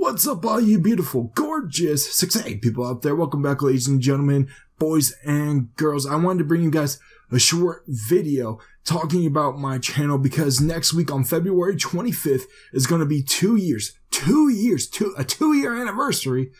What's up, all you beautiful, gorgeous 6'8" people out there? Welcome back, ladies and gentlemen, boys and girls. I wanted to bring you guys a short video talking about my channel because next week on February 25th is going to be 2 year anniversary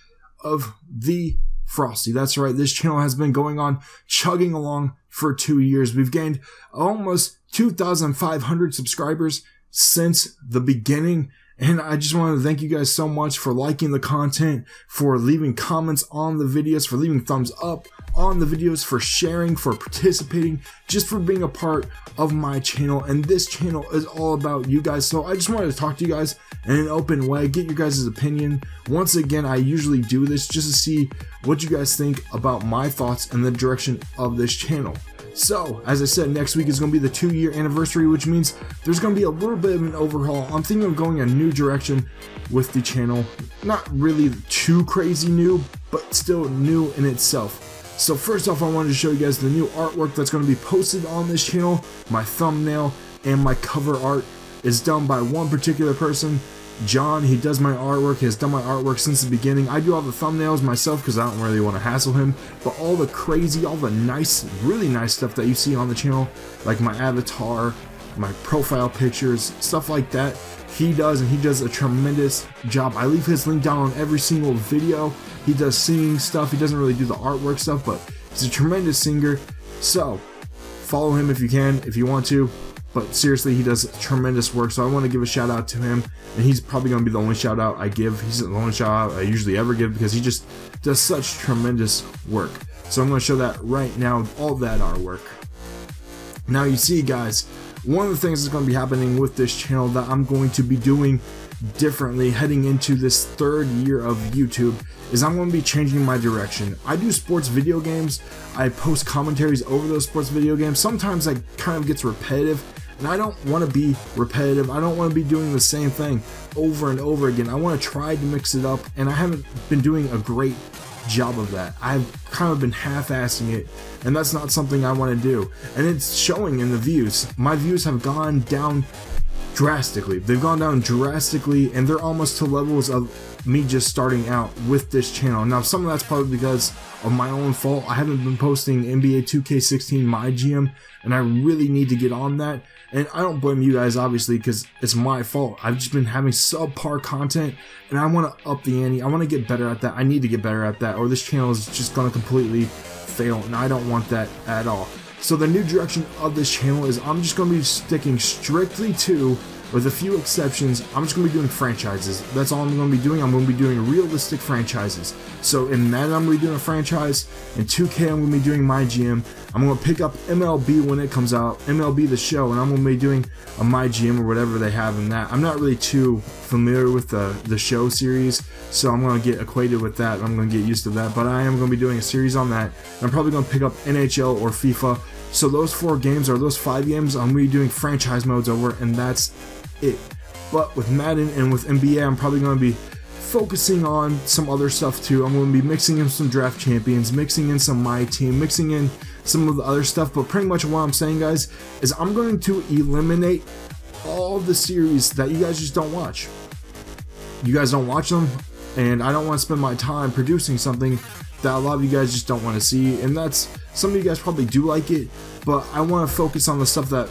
of The Frosty. That's right. This channel has been going on, chugging along for 2 years. We've gained almost 2,500 subscribers since the beginning. And I just want to thank you guys so much for liking the content, for leaving comments on the videos, for leaving thumbs up on the videos, for sharing, for participating, just for being a part of my channel. And this channel is all about you guys. So I just wanted to talk to you guys in an open way, get your guys' opinion. Once again, I usually do this just to see what you guys think about my thoughts and the direction of this channel. So, as I said, next week is going to be the 2 year anniversary, which means there's going to be a little bit of an overhaul. I'm thinking of going a new direction with the channel. Not really too crazy new, but still new in itself. So first off, I wanted to show you guys the new artwork that's going to be posted on this channel. My thumbnail and my cover art is done by one particular person, John. He does my artwork. He has done my artwork since the beginning. I do all the thumbnails myself because I don't really want to hassle him, but all the crazy, all the nice, really nice stuff that you see on the channel, like my avatar, my profile pictures, stuff like that, he does, and he does a tremendous job. I leave his link down on every single video. He does singing stuff. He doesn't really do the artwork stuff, but he's a tremendous singer, so follow him if you can, if you want to. But seriously, he does tremendous work, so I want to give a shout out to him, and he's probably going to be the only shout out I give. He's the only shout out I usually ever give because he just does such tremendous work. So I'm going to show that right now, all that artwork. Now you see, guys, one of the things that's going to be happening with this channel that I'm going to be doing differently heading into this third year of YouTube is I'm going to be changing my direction. I do sports video games. I post commentaries over those sports video games. Sometimes that kind of gets repetitive, and I don't want to be repetitive. I don't want to be doing the same thing over and over again. I want to try to mix it up, and I haven't been doing a great job of that. I've kind of been half-assing it, and that's not something I want to do. And it's showing in the views. My views have gone down drastically. They've gone down drastically, and they're almost to levels of me just starting out with this channel. Now, some of that's probably because of my own fault. I haven't been posting NBA 2K16 my GM, and I really need to get on that. And I don't blame you guys, obviously, because it's my fault. I've just been having subpar content, and I want to up the ante. I want to get better at that. I need to get better at that, or this channel is just going to completely fail, and I don't want that at all. So the new direction of this channel is I'm just going to be sticking strictly to, with a few exceptions, I'm just going to be doing franchises. That's all I'm going to be doing. I'm going to be doing realistic franchises. So in Madden, I'm going to be doing a franchise. In 2K, I'm going to be doing my GM. I'm going to pick up MLB when it comes out, MLB The Show, and I'm going to be doing a my GM or whatever they have in that. I'm not really too familiar with the show series, so I'm going to get acquainted with that. I'm going to get used to that, but I am going to be doing a series on that. I'm probably going to pick up NHL or FIFA. So those 4 games or those 5 games, I'm going to be doing franchise modes over, and that's it. But with Madden and with NBA, I'm probably going to be focusing on some other stuff too. I'm going to be mixing in some draft champions, mixing in some my team, mixing in some of the other stuff. But pretty much what I'm saying, guys, is I'm going to eliminate all the series that you guys just don't watch. You guys don't watch them, and I don't want to spend my time producing something that a lot of you guys just don't want to see. And that's, some of you guys probably do like it, but I want to focus on the stuff that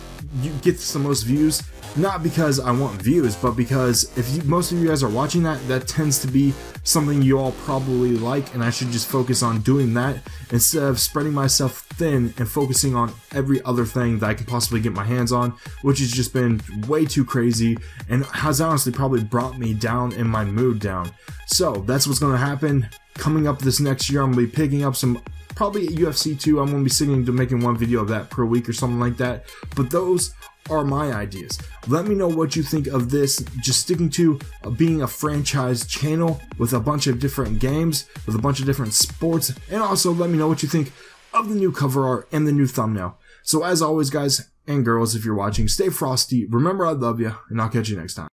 gets the most views. Not because I want views, but because if most of you guys are watching that, that tends to be something you all probably like, and I should just focus on doing that instead of spreading myself thin and focusing on every other thing that I could possibly get my hands on, which has just been way too crazy and has honestly probably brought me down and my mood down. So that's what's going to happen. Coming up this next year, I'm going to be picking up some, probably UFC 2. I'm going to be sticking to making 1 video of that per week or something like that. But those are my ideas. Let me know what you think of this, just sticking to being a franchise channel with a bunch of different games, with a bunch of different sports, and also let me know what you think of the new cover art and the new thumbnail. So as always, guys and girls, if you're watching, stay frosty, remember I love you, and I'll catch you next time.